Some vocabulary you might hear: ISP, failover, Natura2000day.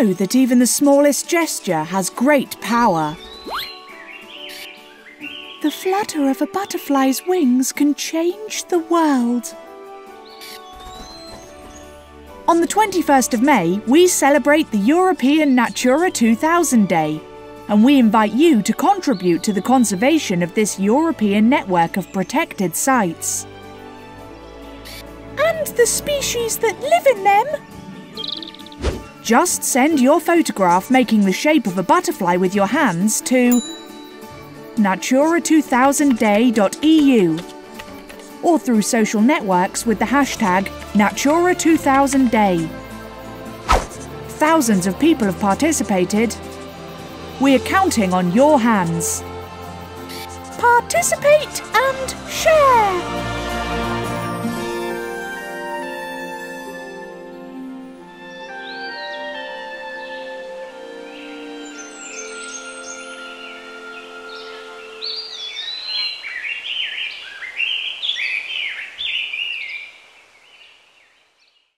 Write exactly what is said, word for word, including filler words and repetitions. know that even the smallest gesture has great power. The flutter of a butterfly's wings can change the world. On the twenty-first of May, we celebrate the European Natura two thousand Day, and we invite you to contribute to the conservation of this European network of protected sites. And the species that live in them! Just send your photograph making the shape of a butterfly with your hands to natura two thousand day dot e u or through social networks with the hashtag Natura two thousand day. Thousands of people have participated. We're counting on your hands. Participate and share!